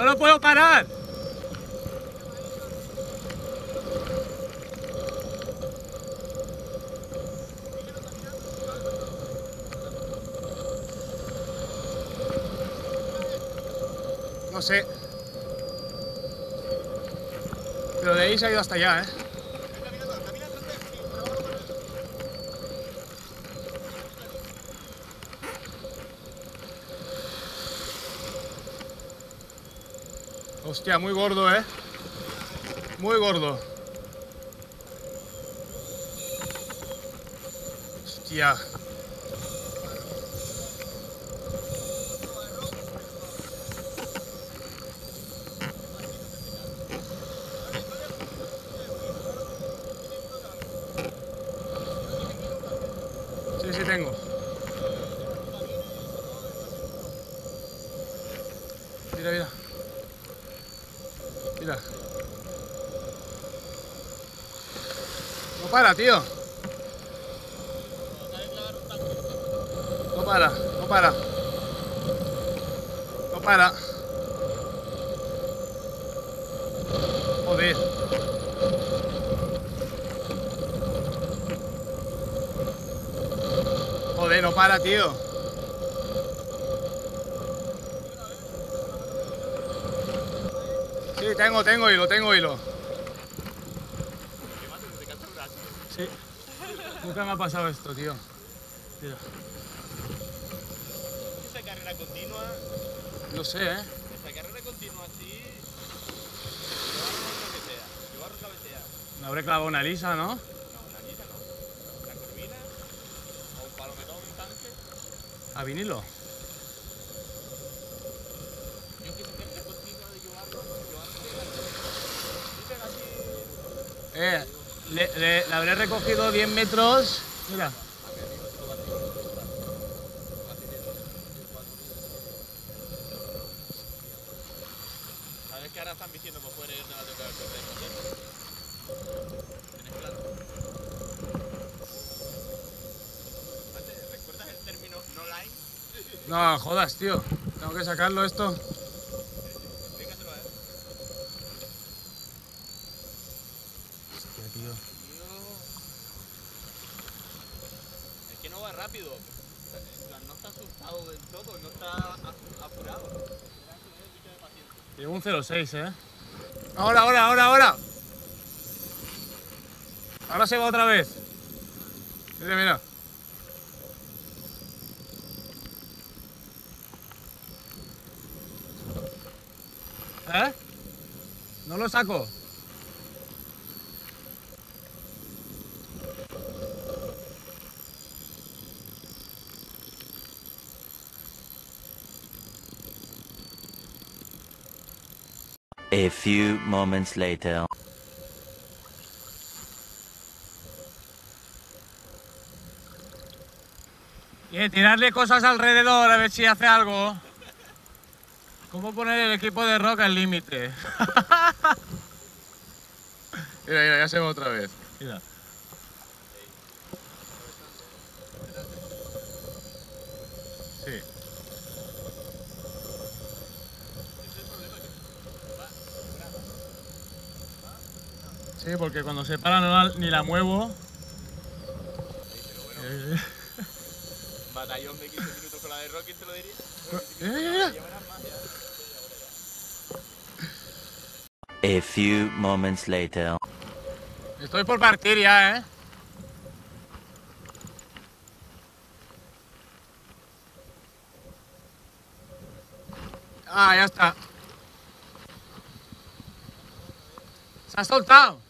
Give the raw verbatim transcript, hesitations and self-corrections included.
¡No lo puedo parar! No sé. Pero de ahí se ha ido hasta allá, ¿eh? Hostia, muy gordo, ¿eh? Muy gordo. Hostia. Sí, sí tengo. Mira, mira. Mira. No para, tío. No para, no para. No para. Joder. Joder, no para, tío. Sí, tengo, tengo hilo, tengo hilo. Sí. Nunca me ha pasado esto, tío. Mira. ¿Esa carrera continua? No sé, ¿eh? Esa carrera continua, sí. Llevarnos la B T A. Me habré clavado una lisa, ¿no? No, una lisa no. Una corvina. O un palometón, un tanque. ¿A vinilo? Eh, le, le, le habré recogido diez metros, mira. A ver, que ahora están diciendo que pueden irnos a tocar el torneo. ¿Tienes plan? ¿Recuerdas el término no line? No, jodas, tío. Tengo que sacarlo esto. Tío. Es que no va rápido, no está asustado del todo, no está apurado. Llevo un cero seis, ¿eh? Ahora, ahora, ahora, ahora. Ahora se va otra vez. Mira, mira. ¿Eh? No lo saco. A few moments later. Y tirarle cosas alrededor a ver si hace algo. ¿Cómo poner el equipo de rock al límite? Mira, mira, ya se va otra vez. Mira. Sí. Sí, porque cuando se para no la, ni la muevo. Sí, pero bueno. Eh. Batallón de quince minutos con la de Rocky, te lo diría. Eh. A few moments later. Estoy por partir ya, ¿eh? Ah, ya está. Se ha soltado.